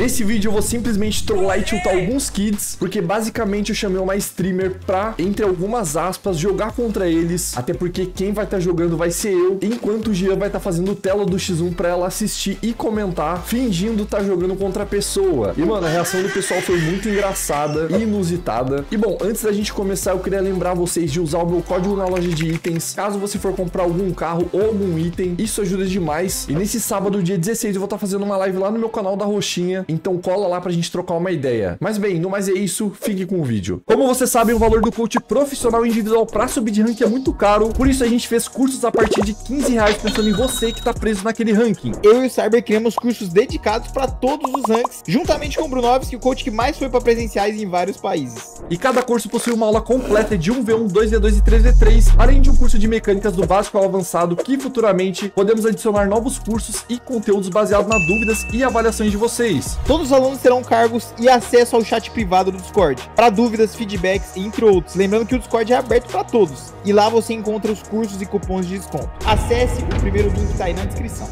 Nesse vídeo eu vou simplesmente trollar e tiltar alguns kids, porque basicamente eu chamei uma streamer pra, entre algumas aspas, jogar contra eles, até porque quem vai estar jogando vai ser eu, enquanto o Jean vai estar fazendo tela do X1 pra ela assistir e comentar, fingindo estar jogando contra a pessoa. E mano, a reação do pessoal foi muito engraçada e inusitada. E bom, antes da gente começar, eu queria lembrar vocês de usar o meu código na loja de itens, caso você for comprar algum carro ou algum item, isso ajuda demais. E nesse sábado, dia 16, eu vou estar fazendo uma live lá no meu canal da Roxinha, então cola lá pra gente trocar uma ideia. Mas bem, no mais é isso, fique com o vídeo. Como vocês sabem, o valor do coach profissional individual pra subir de ranking é muito caro, por isso a gente fez cursos a partir de 15 reais pensando em você que tá preso naquele ranking. Eu e o Cyber criamos cursos dedicados pra todos os ranks, juntamente com o Bruno Alves, que é o coach que mais foi pra presenciais em vários países. E cada curso possui uma aula completa de 1v1, 2v2 e 3v3, além de um curso de mecânicas do básico ao avançado, que futuramente podemos adicionar novos cursos e conteúdos baseados nas dúvidas e avaliações de vocês. Todos os alunos terão cargos e acesso ao chat privado do Discord, para dúvidas, feedbacks, entre outros. Lembrando que o Discord é aberto para todos, e lá você encontra os cursos e cupons de desconto. Acesse o primeiro link que está aí na descrição.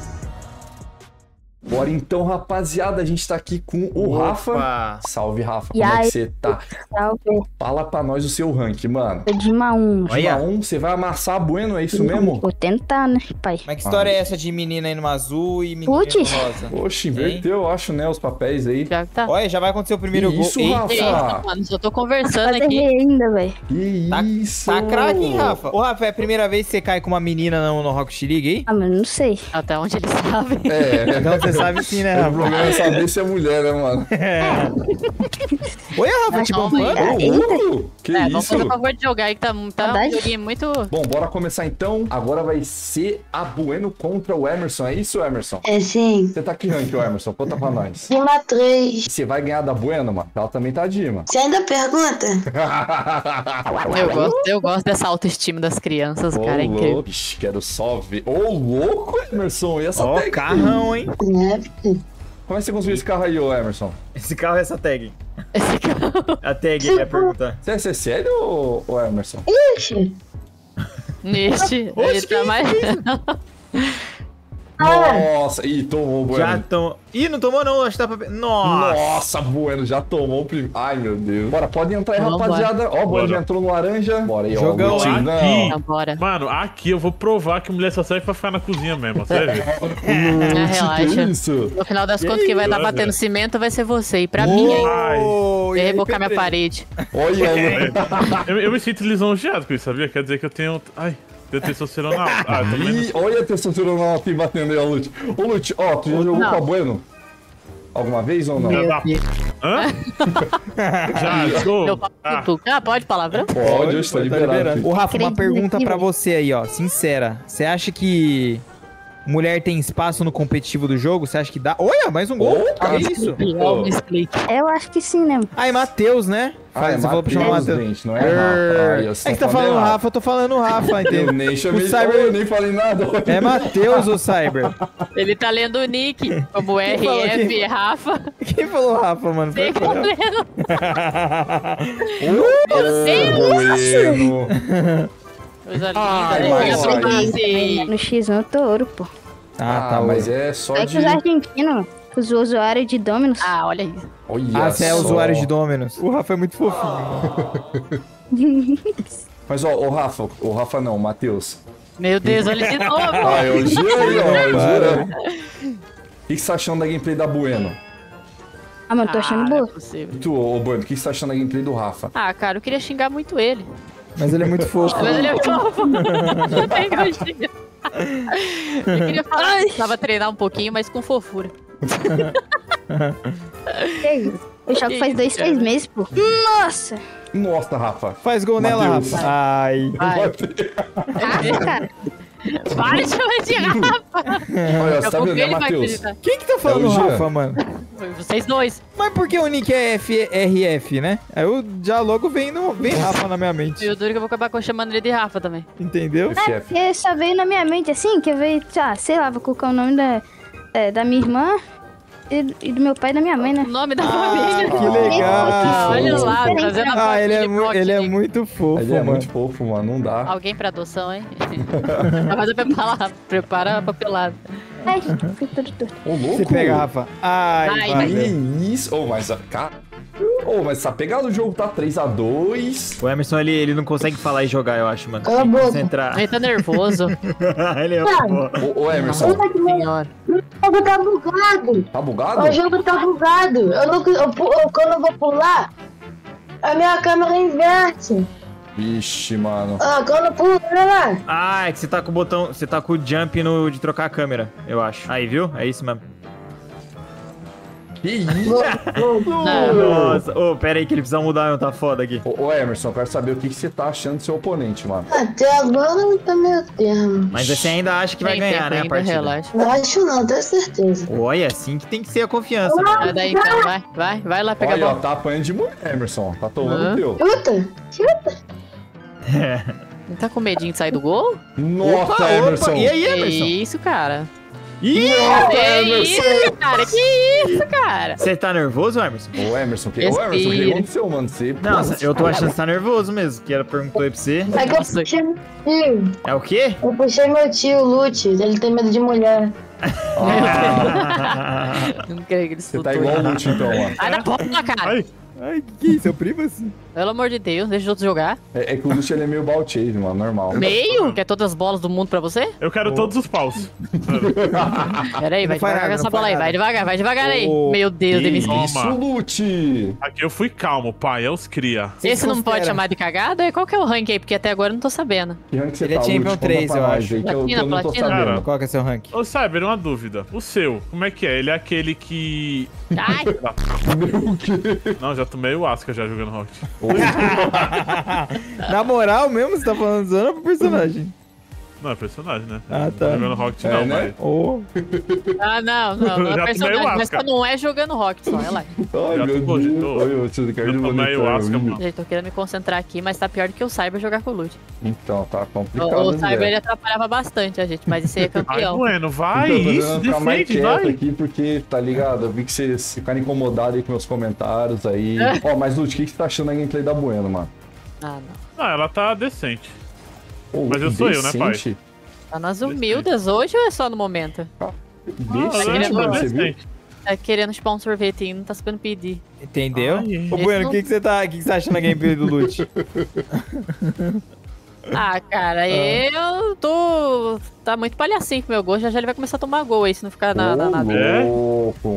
Bora então, rapaziada, a gente tá aqui com o Rafa. Salve, Rafa, como é que você tá? Salve. Fala pra nós o seu rank, mano. É de Maum. Maum, você vai amassar a Bueno, é isso mesmo? Vou tentar, né, pai? Mas que história é essa de menina indo azul e menina rosa? Oxe, inverteu, eu acho, né, os papéis aí. Já tá. Olha, já vai acontecer o primeiro gol. Isso, Rafa. Eita, mano, só tô conversando aqui. Ainda, velho. Isso. Tá craque, hein, Rafa? Ô, Rafa, é a primeira vez que você cai com uma menina no Rocket League aí? Ah, mas não sei. Até onde ele sabe. É, então você sabe sim, né, Rafa? O problema é saber se é mulher, né, mano? É. Oi, Rafa, te bombando? Que isso? Vamos fazer o favor de jogar aí, que tá um joguinho muito... Bom, bora começar então. Agora vai ser a Bueno contra o Emerson. É isso, Emerson? É, sim. Você tá que rank, Emerson? Conta pra nós. Dima 3. Você vai ganhar da Bueno, mano? Ela também tá Dima. Você ainda pergunta? eu gosto dessa autoestima das crianças, cara. É incrível. Quero só ver. Ô, louco, Emerson. E essa tag? Carrão, hein? Como é que você conseguiu esse carro aí, ô Emerson? Esse carro é essa tag. Esse carro? A tag é a pergunta. Você é sério, ô Emerson? Ixi. Ixi. Ele tá mais... Nossa, ih, tomou o Bueno. Já tomou. Ih, não tomou não, acho que tá pra... Nossa, Bueno, já tomou o primeiro. Ai, meu Deus. Bora, pode entrar aí, rapaziada. Ó, o Bueno já entrou no laranja. Bora aí, ó. Jogamos aqui. Mano, aqui eu vou provar que mulher só serve pra ficar na cozinha mesmo, sério. Relaxa. No final das contas, quem vai dar batendo cimento vai ser você. E pra mim, hein? Vai rebocar minha parede. Olha aí. Eu me sinto lisonjeado com isso, sabia? Quer dizer que eu tenho... Ai... Deu testosterona alta. Ah, olha a testosterona alta batendo aí, ó, Luth. Ô, Luth, ó, tu já jogou com a Bueno? Alguma vez ou não? Hã? Já, show. Ah, pode palavrão? Pode, eu estou liberando. Ô, Rafa, uma pergunta pra você aí, ó, sincera. Você acha que... mulher tem espaço no competitivo do jogo? Você acha que dá? Olha, mais um gol. Que é isso? Eu acho que sim, né? Ah, é Matheus, né? Ah, você falou pra chamar Matheus. Gente, não é Rafa. É que tá falando Rafa, eu tô falando Rafa, entendeu? Eu nem chamei, eu nem falei nada. É Matheus, o Cyber. Ele tá lendo o nick, como RF, Rafa. Quem falou Rafa, mano? Tem problema. No X1 eu tô ouro, pô. Ah, tá, mas é só de... É que os argentinos, os usuários de Dominus... Ah, olha aí. Ah, você é usuário de Dominus. O Rafa é muito fofinho. Mas, ó, o Rafa não, o Matheus. Meu Deus, olha ele de novo. Ah, eu girei, ó. O que você tá achando da gameplay da Bueno? Ah, mano, tô achando boa. Tu, ô, Bueno, o que você tá achando da gameplay do Rafa? Ah, cara, eu queria xingar muito ele. Mas ele é muito fofo. Mas ele é fofo. Não tem gostinho. Eu queria falar que precisava treinar um pouquinho, mas com fofura. O Choco faz 2, 3 meses, pô. Nossa! Nossa, Rafa. Faz gol nela, Rafa. Ai. Rafa, cara. Para de chamar de Rafa. Olha, você tá vendo, né, Matheus? Quem que tá falando Rafa, mano? Vocês dois. Mas por que o nick é FRF, né? Aí eu já logo vem Rafa na minha mente. E o duro que eu vou acabar chamando ele de Rafa também. Entendeu? É, porque só veio na minha mente assim, que eu veio, sei lá, vou colocar o nome da minha irmã e do meu pai e da minha mãe, né? O nome da família. Que legal. Olha lá, trazendo a foto. Ah, ele é muito fofo, ele é muito fofo, mano, não dá. Alguém pra adoção, hein? Mas prepara a papelada. Ai, tudo torto. Ô, louco. Você pega, Rafa. Ai, que isso. Ô, mas... Ô, mas essa pegada do jogo tá 3x2. O Emerson, ele não consegue falar e jogar, eu acho, mano. Cala a boca. Ele tá nervoso. Ele é o Ô, Emerson. O jogo tá bugado. Tá bugado? O jogo tá bugado. Quando eu vou pular, a minha câmera inverte. Vixe, mano. Ah, quando pula, né? Ah, é que você tá com o botão... Você tá com o jump no, de trocar a câmera, eu acho. Aí, viu? É isso mesmo. Que isso? Nossa, pera aí que ele precisa mudar, tá foda aqui. Ô, Emerson, eu quero saber o que você tá achando do seu oponente, mano. Até agora não tá meio termo. Mas você ainda acha que vai ganhar, né, a partida? Relaxa. Não acho não, tenho certeza. Olha, assim que tem que ser a confiança. Vai daí, então, vai lá pegar a bola. Olha, ó, tá apanhando de mulher, Emerson, tá tomando o teu. Chuta. Não tá com medinho de sair do gol? Nossa, opa, Emerson. E aí, Emerson? Que isso, cara? Ih, Emerson! Cara, que isso, cara? Você tá nervoso, Emerson? Ô, Emerson, o que aconteceu, mano? Você... Nossa, eu tô achando que você tá nervoso mesmo, que ela perguntou aí pra você. É que eu puxei meu tio. É o quê? Eu puxei meu tio, Luth. Ele tem medo de mulher. Não creio que ele escutou. Você tá igual o Luth, então, ó. Ai, na porra, cara! Ai, que isso? É o privacy? Pelo amor de Deus, deixa os outros jogar. É que o Luth ele é meio balteio, mano, normal. Meio? Quer todas as bolas do mundo pra você? Eu quero todos os paus. Pera aí, vai devagar com essa bola aí. Vai devagar aí. Meu Deus, Denis. Isso, Luth! Aqui eu fui calmo, pai. É os cria. Esse não pode chamar de cagada? Qual que é o rank aí? Porque até agora eu não tô sabendo. Que rank você tá, Luth? Ele é Champion 3, eu acho. Platina, platina. Qual que é seu rank? Ô, Cyber, uma dúvida. O seu, como é que é? Ele é aquele que... Ai! Não, já tomei o Asca já jogando Rocket. Na moral mesmo, você tá falando zona pro personagem? Não, é personagem, né? Ah, tá. Não é jogando Rocket, não, né? Mas... Oh. Ah, não. Já é personagem, mas só não é jogando Rocket, só, é lá. Ai, meu Deus. Eu tomei o Asca, mano. Gente, tô querendo me concentrar aqui, mas tá pior do que o Cyber jogar com o Luth. Então, tá complicado. O Cyber, ele atrapalhava bastante a gente, mas esse aí é campeão. Ai, Bueno, vai, isso, defende, vai. Aqui porque, tá ligado? Eu vi que vocês ficaram incomodados aí com meus comentários aí. Ó, mas Luth, o que você tá achando da gameplay da Bueno, mano? Ah, não. Ah, ela tá decente. Oh, mas eu sou decente. Eu, né, pai? Tá nas humildes hoje ou é só no momento? Decente, mano, você viu? Tá querendo chupar um sorvetinho, não tá sabendo pedir. Entendeu? Ô, Bueno, o que você acha na gameplay do Luth? Ah, cara, eu tô... Tá muito palhacinho com o meu gol, já ele vai começar a tomar gol aí, se não ficar nada. É?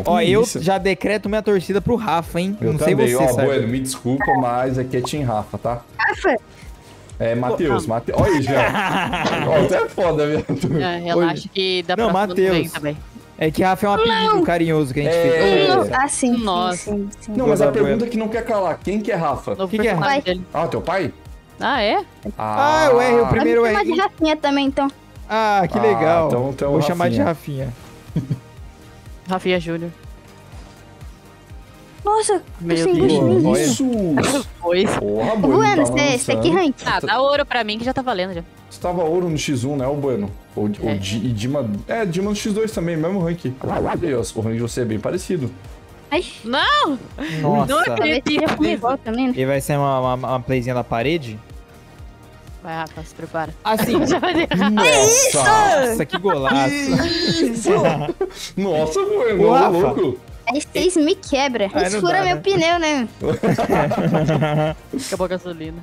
Ó, eu já decreto minha torcida pro Rafa, hein? Eu não sei também. Você, sabe? Bueno, me desculpa, mas aqui é Team Rafa, tá? Rafa! É, Matheus, Matheus. Olha aí, Jean. Olha, até é foda, velho. Relaxa que dá pra fazer. Não, Matheus. É que Rafa é um apelido carinhoso que a gente fez. Ah, sim. Nossa. Sim. Não, mas a pergunta que não quer calar: quem que é Rafa? O que é Rafa? Ah, teu pai? Ah, é? Ah, o R, o primeiro R. Vou chamar de Rafinha também, então. Ah, que legal. Então vou chamar de Rafinha. Rafinha Júnior. Nossa, meu Deus, isso! Porra, Bueno, você que rank? Ah, dá ouro pra mim que já tá valendo já. Você tava ouro no X1, né, o Bueno? Ou Dima... É, Dima no X2 também, mesmo rank. O rank de você é bem parecido. Ai, não! Nossa! Não acredito. E vai ser uma playzinha na parede? Vai, Rafa, se prepara. Assim. Nossa, que golaço! Isso! Nossa, Bueno, louco! Aí vocês me quebram. Eles furam meu pneu, né? Acabou a gasolina.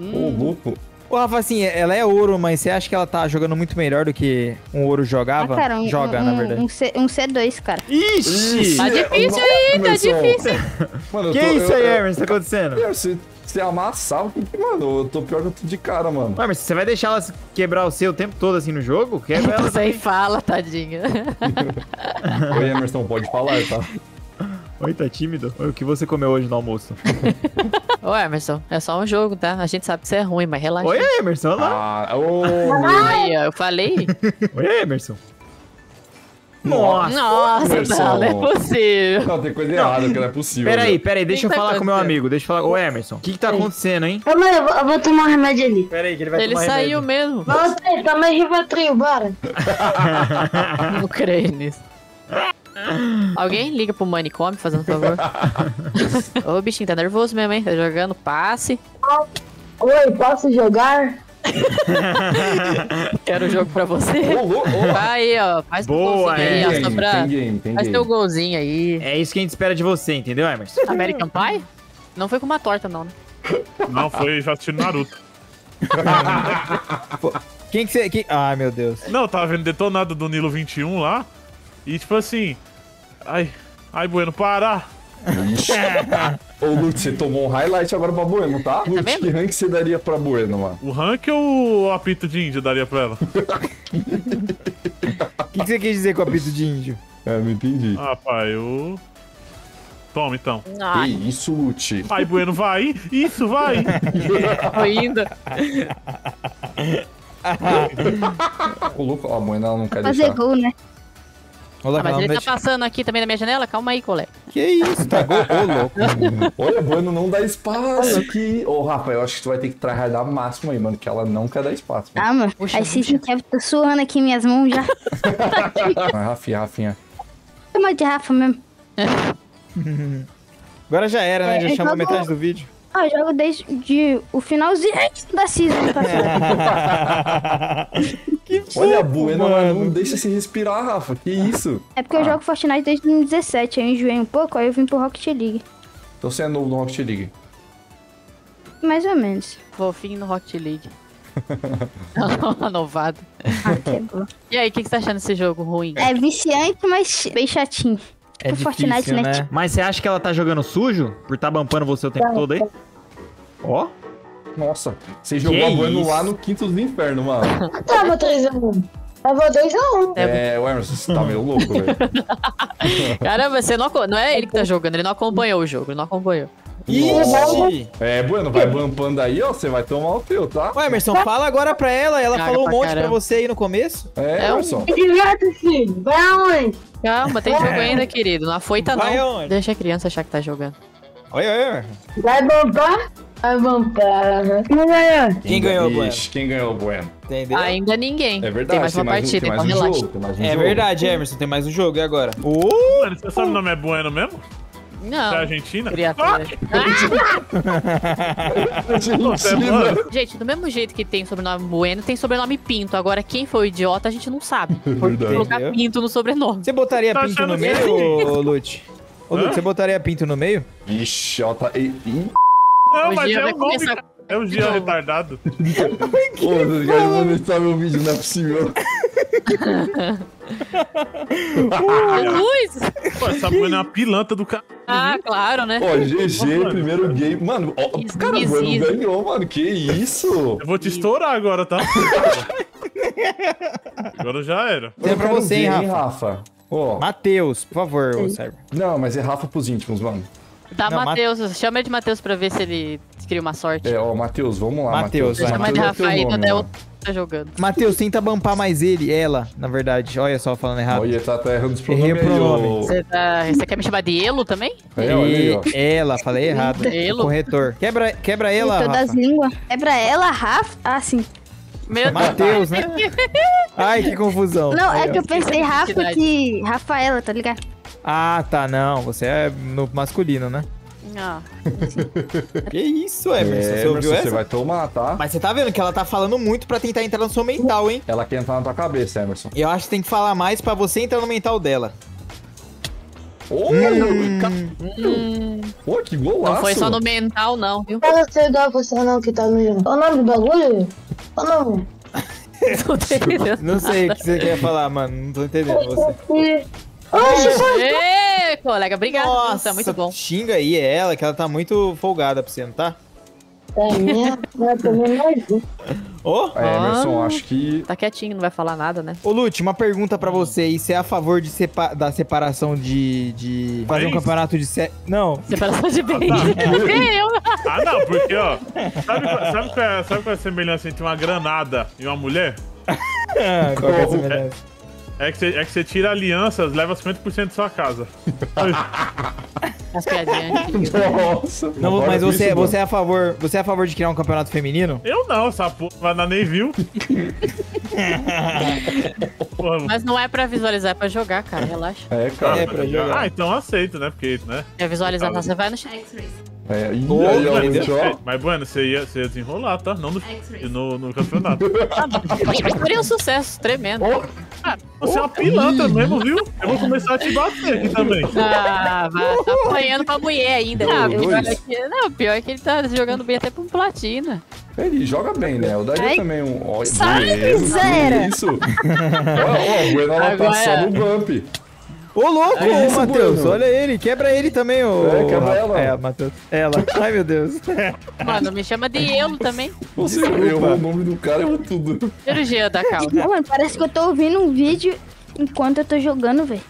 Ô, louco. Ô, Rafa, assim, ela é ouro, mas você acha que ela tá jogando muito melhor do que um ouro jogava? Ah, cara, joga, na verdade. Um C2, cara. Ixi! Tá difícil aí, tá difícil. Mano, que isso aí, Emerson? Tá acontecendo? Se amassar, mano, eu tô pior que eu tô de cara, mano. Ah, mas você vai deixar ela quebrar o seu o tempo todo assim no jogo? Quebra ela. Você fala, tadinha. Oi, Emerson, pode falar, tá? Oi, tá tímido? Oi, o que você comeu hoje no almoço? Ô, Emerson, é só um jogo, tá? A gente sabe que você é ruim, mas relaxa. Oi, Emerson, olha lá. Aí, eu falei. Oi, Emerson. Nossa, não é possível. Não, tem coisa errada, que não é possível. Peraí, deixa eu falar com o meu amigo. Deixa eu falar com o Emerson. O que que tá acontecendo, hein? Calma aí, eu vou tomar um remédio ali. Peraí, que ele vai tomar remédio. Ele saiu mesmo. Nossa, ele tá mais Rivotril, bora. Não creio nisso. Alguém liga pro manicômio, fazendo favor. Ô, bichinho, tá nervoso mesmo, hein? Tá jogando passe. Oi, posso jogar? Quero o jogo pra você. Aí, ó. Faz boa, um golzinho aí, ó. Só pra... Faz teu golzinho aí. É isso que a gente espera de você, entendeu, Emerson? American Pie? Não foi com uma torta, não, né? Não, foi já assistindo Naruto. Quem que você... Quem... Ai, meu Deus. Não, eu tava vendo detonado do Nilo 21 lá. E tipo assim... Ai, ai, Bueno, para! Ô, Luth, você tomou um highlight agora pra Bueno, tá? Luth, tá, que rank você daria pra Bueno, mano? O rank ou o apito de índio daria pra ela? O que você quer dizer com o apito de índio? É, não entendi. Ah, pai, eu... Toma, então. Ai. Ei, isso, Luth. Ai, Bueno, vai! Isso, vai! Ainda. O louco, ó, a Bueno, ela não quer fazer deixar. Gol, né? Olá, mas ele tá passando aqui também na minha janela? Calma aí, colega. Que isso, tá gol, louco. Olha, Bueno, não dá espaço aqui. Ô, Rafa, eu acho que tu vai ter que tryhardar máximo aí, mano, que ela não quer dar espaço. Mano. Ah, mano, puxa, aí vocês não querem, tô suando aqui minhas mãos já. Rafinha, Rafinha. Chama de Rafa mesmo. Agora já era, né? Já chamou jogo... metade do vídeo. Ah, eu jogo desde o finalzinho da season. Tá? Que foco, olha, Bueno, não deixa se respirar, Rafa. Que isso? É porque eu jogo Fortnite desde 2017. Aí eu enjoei um pouco, aí eu vim pro Rocket League. Então você é novo no Rocket League? Mais ou menos. Fofinho no Rocket League. Novado. Ah, que bom. E aí, o que você tá achando desse jogo ruim? É viciante, mas bem chatinho. É difícil, Fortnite, né? Tipo... Mas você acha que ela tá jogando sujo? Por tá bampando você o tempo todo aí? Ó. Nossa, você jogou a Bueno lá no quinto do inferno, mano. Eu tava 3x1. Tava 2x1. É, o Emerson, você tá meio louco, velho. Caramba, você não é ele que tá jogando, ele não acompanhou o jogo, ele não acompanhou. Ixi. É, Bueno, vai bampando aí, ó, você vai tomar o teu, tá? Ué, Emerson, fala agora pra ela, ela caga falou um monte pra você aí no começo. É, Emerson. Se diverte, filho, vai aonde? Calma, tem jogo ainda, querido, não afoita não. Deixa a criança achar que tá jogando. Olha, olha. Vai bampar? Vai bampar, né? Quem ganhou? Quem ganhou, Bueno? Quem ganhou, Bueno? Entendeu? Ainda ninguém. É verdade, tem mais uma partida, tem mais um jogo. É verdade, Emerson, tem mais um jogo, e agora? Você sabe o nome é Bueno mesmo? Não. Da Argentina? Gente, do mesmo jeito que tem sobrenome Bueno, tem sobrenome Pinto. Agora, quem foi o idiota, a gente não sabe. Por colocar Pinto no sobrenome. Você botaria Pinto no meio, ô Luth? Ô, Luth, você botaria Pinto no meio? Ixi, ó, tá... Não, mas é um golpe, cara. É um Jean retardado. Ô, os caras vão deixar meu vídeo, não é possível. Luiz! Pô, essa mulher é uma pilantra do cara. Ah, claro, né? Ó, GG, primeiro game. Mano, ó, cara, o Bueno ganhou, mano. Que isso? Eu vou te estourar agora, tá? Agora já era. É pra você, hein, Rafa? Oh. Matheus, por favor, ô Cyber. Não, mas é Rafa pros íntimos, mano. Tá, Matheus, chama ele de Matheus pra ver se ele cria uma sorte. É, ó, Matheus, vamos lá, Matheus. Chama de Rafa aí, até o tá jogando. Matheus, tenta bampar mais ele, ela, na verdade. Olha só, falando errado. Olha, tá errando os pronomes. Você quer me chamar de Elo também? É, olha aí, ó. Ela, falei errado. Elo. Corretor. Quebra ela, Rafa. Das línguas. Quebra ela, Rafa. Ah, sim. Meu Matheus, né? Ai, que confusão. Não, é que eu pensei Rafa que... Rafaela, tá ligado? Ah, tá, não. Você é no masculino, né? Ah. Que isso, Emerson? Você ouviu essa? Você vai tomar, tá? Mas você tá vendo que ela tá falando muito pra tentar entrar no seu mental, hein? Ela quer entrar na tua cabeça, Emerson. Eu acho que tem que falar mais pra você entrar no mental dela. Pô, que golaço! Não foi só no mental, não, viu? Eu não sei igual você não que tá no jogo. Qual o nome do bagulho? Qual o nome? Não sei o que você quer falar, mano. Não tô entendendo você. Ê, colega, obrigado. Nossa, muito bom. Xinga aí ela, que ela tá muito folgada pra você, não tá? Ô, Emerson, acho que... Tá quietinho, não vai falar nada, né? Ô, Luth, uma pergunta pra você aí. Você é a favor de da separação de... Fazer um campeonato de... Não. Separação de bens. Ah, não, porque, ó... Sabe qual é a semelhança entre uma granada e uma mulher? Qual é a semelhança? É que você tira alianças, leva 50% da sua casa. As piadinhas. Nossa. Não, mas você é a favor de criar um campeonato feminino? Eu não, essa porra na Neville. Mas não é pra visualizar, é pra jogar, cara. Relaxa. É, cara. É pra jogar. Ah, então eu aceito, né? Porque, né? É visualizar, você vai no X1. É, e aí, ó. Mas, Bueno, você ia desenrolar, tá? Não no campeonato. Seria um sucesso tremendo. Oh. Ah, você é uma pilantra mesmo, viu? Eu vou começar a te bater aqui também. Ah, vai, tá apanhando pra mulher ainda. Ah, pior é que ele tá jogando bem até pra um platina. Ele joga bem, né? Eu daria também um ódio. Sai, miséria! Isso. Ó, o Bueno, ela tá só no bump. Ô, louco, ô, Matheus, olha ele, quebra ele também, ô... É, quebra ela. É, Matheus, ela. Ai, meu Deus. Mano, me chama de Elo também. Você errou o nome do cara, eu tudo. Tira o Jean da calma. Não, mano, parece que eu tô ouvindo um vídeo enquanto eu tô jogando, velho.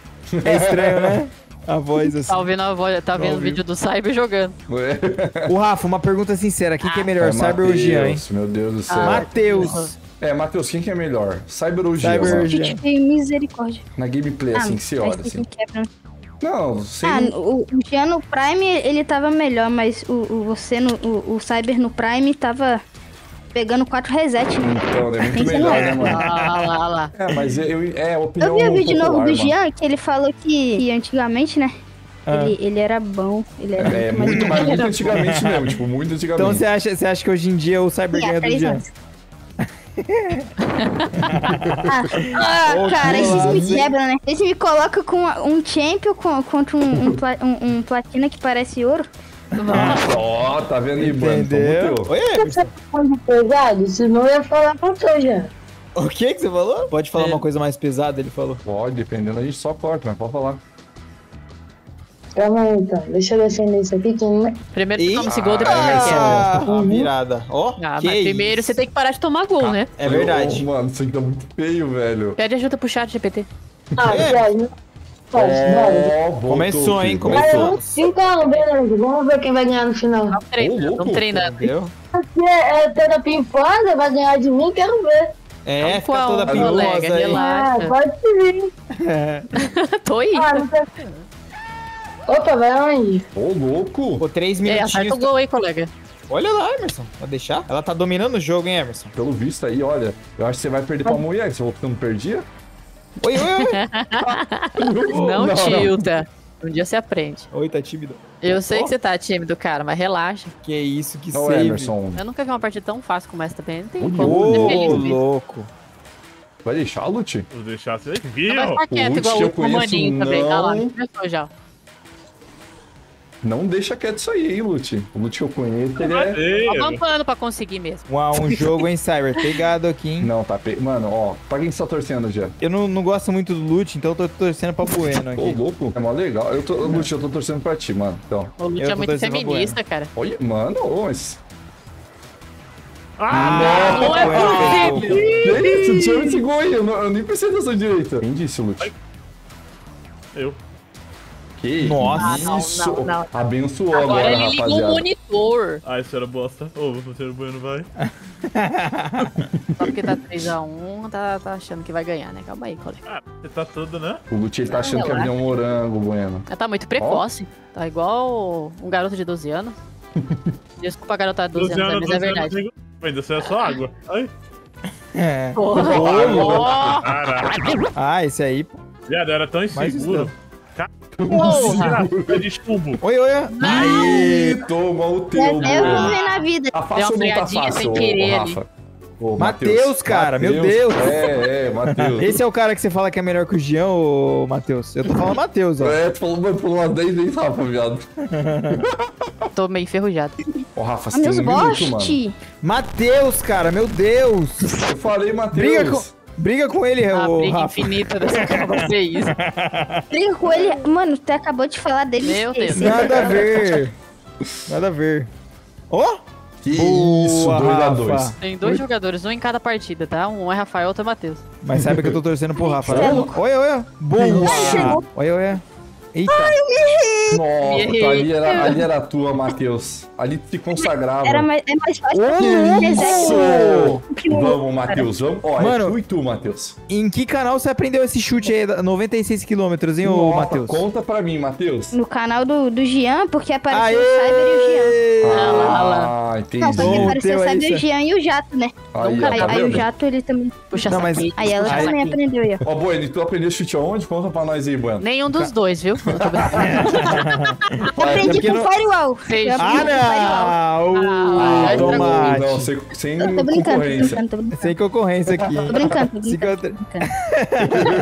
É estranho, né? A voz assim. Tá ouvindo a voz, tá vendo o vídeo do Cyber jogando. Ué. O Rafa, uma pergunta sincera, quem que é melhor, Cyber ou Jean, hein? Meu Deus do céu. Matheus. É, Matheus, quem que é melhor? Cyber ou Gia? Tem misericórdia. Na gameplay, assim, que se olha, assim. Não, sei. Ah, o Gia no Prime, ele tava melhor, mas o Cyber no Prime tava pegando 4 resets. Né? Então, é muito melhor, né, mano? Lá. É, mas a opinião popular. Eu vi o vídeo novo do Gia, que ele falou que antigamente, né? Ele era bom, ele era muito antigamente mesmo, tipo, muito antigamente. Então, você acha que hoje em dia o Cyber ganha do Gia? Cara, vocês me quebram, né? Vocês me colocam com um champion contra um platina que parece ouro. Ó, tá vendo aí, mano? Entendeu? Muito pesado, senão eu ia falar com você já. O que que você falou? Pode falar uma coisa mais pesada, ele falou. Pode, dependendo, a gente só corta, mas pode falar. Calma aí, então. Deixa eu defender isso aqui. Primeiro você toma esse gol, depois a virada. Ó, mas primeiro você tem que parar de tomar gol, né? É verdade. Mano, isso aqui tá muito feio, velho. Pede ajuda pro chat GPT. Começou, hein? Começou. Então, beleza. Vamos ver quem vai ganhar no final. Vamos treinar. Se é toda pimposa, vai ganhar de mim, quero ver. É, fica toda pimposa aí. Ah, pode vir. Tô aí. Opa, vai onde? Ô, louco! Pô, 3 minutinhos... É, acerta o gol aí, colega. Olha lá, Emerson. Vai deixar? Ela tá dominando o jogo, hein, Emerson? Pelo visto aí, olha. Eu acho que você vai perder pra mulher. Se eu não perdia... Oi. Não tilta. Um dia você aprende. Oi, tá tímido. Eu sei que você tá tímido, cara, mas relaxa. Que isso, que save. Emerson. Eu nunca vi uma partida tão fácil como essa também. Não tem como. Ô, louco. Vai deixar, Luth? Vou deixar, você viu? Não vai ficar quieto igual o comandinho também. Tá lá, começou já. Não deixa quieto isso aí, hein, Luth. O Luth que eu conheço, ele é... Tá rampando pra conseguir mesmo. Um jogo, hein, Cyber? Pegado aqui, hein? Não, tá pegado. Mano, ó, pra quem você tá torcendo, já? Eu não gosto muito do Luth, então eu tô torcendo pra Bueno aqui. Ô, louco. É mó legal. Luth, eu tô torcendo pra ti, mano. Então. O Luth é muito feminista, cara. Olha, mano, mas... não é possível! Que isso? Tira esse gol aí. Eu nem pensei nessa direita. Quem disse, Luth? Eu. Que nossa, não. Abençoou agora, ele ligou rapaziada. O monitor. Ai, isso era bosta. Ô, o senhor Bueno vai. Só porque tá 3x1, tá achando que vai ganhar, né? Calma aí, colega. Ah, você tá tudo, né? O Luth tá achando que vai ganhar um morango, Bueno. Ela tá muito precoce. Oh. Tá igual um garoto de 12 anos. Desculpa a garota de 12 anos, mas é verdade. Ainda isso é só água. Ai. É. Ah, esse aí... Viado, era tão inseguro. Porra! Desculpa. Oi. Aí, toma o teu. Eu vou ver na vida. Tá fácil ou não tá fácil, Rafa? Matheus, cara, meu Deus. Matheus. Esse é o cara que você fala que é melhor que o Jean, ô Matheus? Eu tô falando Matheus, ó. É, tu falou uma 10 aí, Rafa, viado. Tô meio enferrujado. Ô, Rafa, você tem um minuto, mano. Matheus, cara, meu Deus. Eu falei, Matheus. Briga com ele, briga Rafa. Infinita dessa cara, vai ser isso. Briga com ele. Mano, tu acabou de falar dele. Meu Deus. Nada a ver. Nada a ver. Ó! Oh? Isso, 2x2. Tem 2 jogadores, um em cada partida, tá? Um é Rafael, outro é Matheus. Mas sabe que eu tô torcendo pro Rafael. Olha. Boa! Olha. Eita. Ai, eu me errei. Nossa, ali era a tua, Matheus. Ali te consagrava. É mais fácil. Vamos, Matheus. Vamos. Mano, tu e tu, Matheus. Em que canal você aprendeu esse chute aí, 96 km, hein, ô Matheus? Conta pra mim, Matheus. No canal do Jean, porque apareceu o Cyber e o Jean. Ah, entendi. Não, porque apareceu o Cyber e o Jean e o Jato, né? Aí o Jato, ele também... Puxa, aí ela também aprendeu aí, ó. Ó, Bueno, e tu aprendeu chute aonde? Conta pra nós aí, Bueno. Nenhum dos dois, viu? Aprendi com Firewall. Ah, não! Sem concorrência. Sem concorrência aqui. Tô brincando, tô brincando.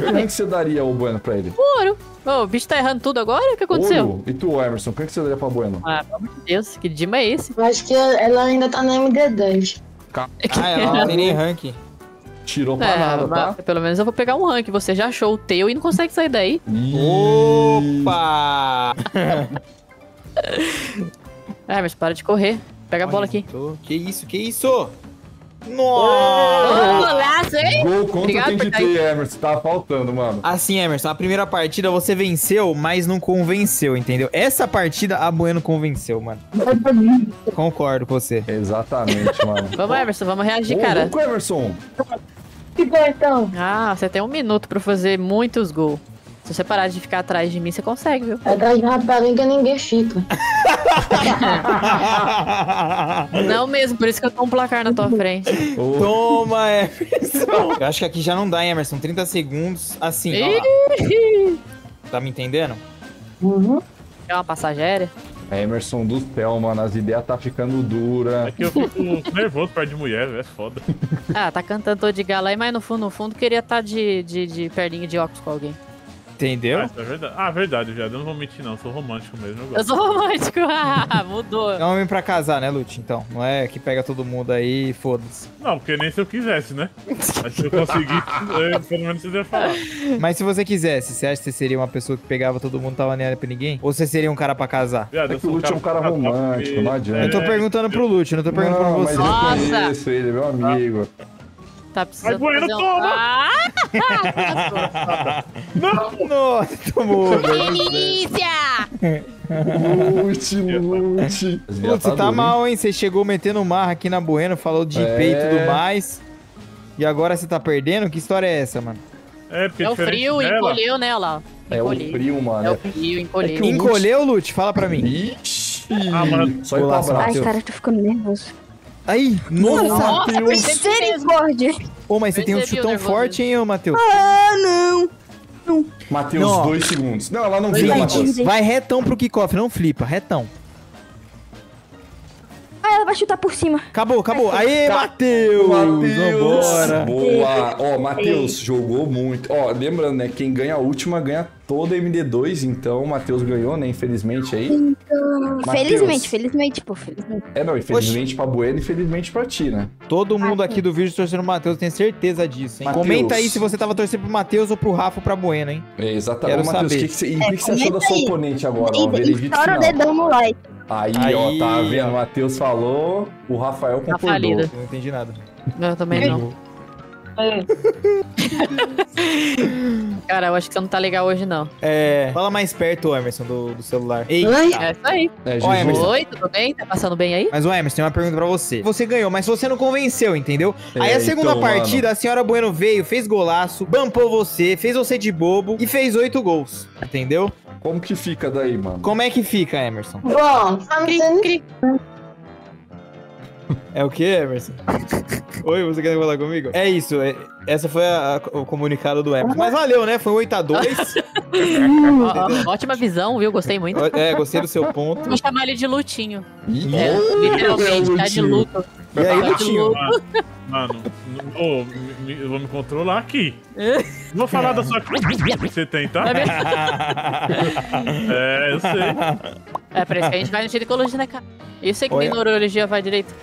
Como é que você daria o Bueno pra ele? Ouro. Oh, o bicho tá errando tudo agora? O que aconteceu? Ouro. E tu, Emerson, o que você daria pra Bueno? Ah, pelo amor de Deus, que dima é esse? Eu acho que ela ainda tá na MD2. Ah, ela tem nem ranking. Tirou pra nada, tá? Pelo menos eu vou pegar um rank. Você já achou o teu e não consegue sair daí. Opa! É, mas para de correr. Pega a bola aqui. Que isso, que isso? Nossa! Golaço, hein? Gol contra quem de ter, Emerson. Tá faltando, mano. Assim, Emerson, a primeira partida você venceu, mas não convenceu, entendeu? Essa partida a Bueno convenceu, mano. Concordo com você. Exatamente, mano. Vamos, Emerson, vamos reagir, cara. Vamos, Emerson. Que bom, então. Ah, você tem um minuto pra fazer muitos gols. Se você parar de ficar atrás de mim, você consegue, viu? Atrás de uma rapariga ninguém fica. Não mesmo, por isso que eu tomo um placar na tua frente. Oh. Toma, Emerson. Eu acho que aqui já não dá, hein, Emerson. 30 segundos, assim, ó. Tá me entendendo? Uhum. É uma passagem aérea? É, Emerson do céu, mano. As ideias tá ficando duras. É que eu fico nervoso perto de mulher, é foda. Ah, tá cantando todo de gala aí, mas no fundo, queria estar de perninha de óculos com alguém. Entendeu? Ah, é verdade. Ah, verdade, viado. Eu não vou mentir, não. Eu sou romântico mesmo. Eu sou romântico. Ah, mudou. É um homem pra casar, né, Luth? Então, não é que pega todo mundo aí e foda-se. Não, porque nem se eu quisesse, né? Mas se eu conseguir, pelo menos você deve falar. Mas se você quisesse, você acha que você seria uma pessoa que pegava todo mundo e tava nem olhando pra ninguém? Ou você seria um cara pra casar? Viado, é que o Luth é um cara romântico, não adianta. Eu tô perguntando pro Luth, não tô perguntando pra você. Nossa! Eu conheço ele, meu amigo. Tá precisando. Mas Bueno, toma! Ah! Não! Nossa, tomou! Delícia! Lute! Putz, você tá mal, hein? Você chegou metendo marra aqui na Bueno, falou de IP e tudo mais. E agora você tá perdendo? Que história é essa, mano? É, porque é o frio, encolheu, né? Olha lá. É o frio, mano. É o frio, encolheu. Encolheu, Luth? Fala pra mim. Ixi! Ah, mano, só abraço. Ai, cara, eu tô ficando nervoso. Aí, nossa, misericórdia. Ô, mas você tem um chutão forte, hein, Matheus? Ah, não. Matheus, 2 segundos. Não, ela não vira, Matheus. Vai retão pro kickoff, não flipa, retão. Ah, ela vai chutar por cima. Acabou. Aê, Matheus. Vambora. Boa. Ó, Matheus jogou muito. Ó, lembrando, né, quem ganha a última ganha toda MD2, então o Matheus ganhou, né, infelizmente aí. Então, felizmente. É, não, infelizmente pra Bueno, infelizmente pra ti, né? Todo mundo aqui do vídeo torcendo pro Matheus, tenho certeza disso, hein? Matheus. Comenta aí se você tava torcendo pro Matheus ou pro Rafa ou pra Bueno, hein? É, exatamente. Quero Matheus, o que você achou da sua oponente agora? Ó, estoura o dedão no like. Aí, ó, tá vendo? O Matheus falou, o Rafael concordou. Eu não entendi nada. Eu também não. Cara, eu acho que você não tá legal hoje, não. É. Fala mais perto, Emerson, do celular. Eita. Oi, é isso aí. Oi, Emerson. Oi, tudo bem? Tá passando bem aí? Mas, o Emerson, tem uma pergunta pra você. Você ganhou, mas você não convenceu, entendeu? Aí a segunda partida, mano. A senhora Bueno veio, fez golaço, bampou você, fez você de bobo e fez 8 gols, entendeu? Como que fica daí, mano? Como é que fica, Emerson? Bom, é o que, Emerson? Oi, você quer falar comigo? É isso, essa foi o comunicado do Emerson. Mas valeu, né? Foi um 8-2. Ótima visão, viu? Gostei muito. É, gostei do seu ponto. Vou chamar ele de Lutinho. Literalmente, tá de luto. E aí, Lutinho? Mano, eu vou me controlar aqui. Vou falar da sua coisa que você tem, tá? É, eu sei. É, parece que a gente vai no ginecologia, né, cara? Isso é que nem neurologia vai direito.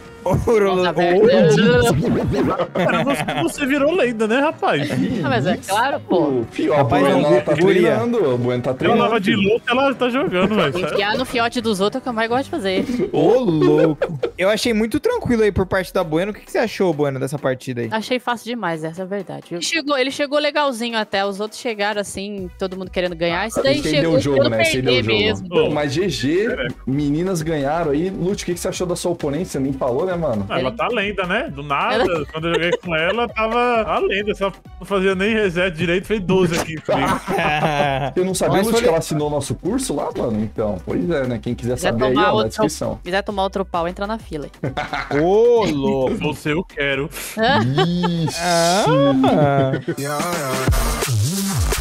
Você virou lenda, né, rapaz? Ah, mas é claro, pô. Rapaz, ela tá treinando, o Bueno tá treinando. Eu lava de louco, ela tá jogando, velho. Enfiar no fiote dos outros é o que eu mais gosto de fazer. Ô, louco. Eu achei muito tranquilo aí por parte da Bueno. O que você achou, Bueno, dessa partida aí? Achei fácil demais, essa é a verdade. Ele chegou legalzinho até, os outros chegaram assim, todo mundo querendo ganhar. Isso daí chegou, o jogo, né? Entendeu o jogo mesmo. Pô, mas GG, meninas ganharam aí. Luth, o que você achou da sua oponente? Você nem falou, né? Mano. Ela tá lenda, né? Do nada, quando eu joguei com ela, tava a lenda. Só não fazia nem reset direito, fez 12 aqui. Eu não sabia, Luth, que ela assinou o nosso curso lá, mano. Então, pois é, né? Quem quiser saber aí, ó, na descrição. Se quiser tomar outro pau, entra na fila. Ô, louco! Você eu quero. Isso!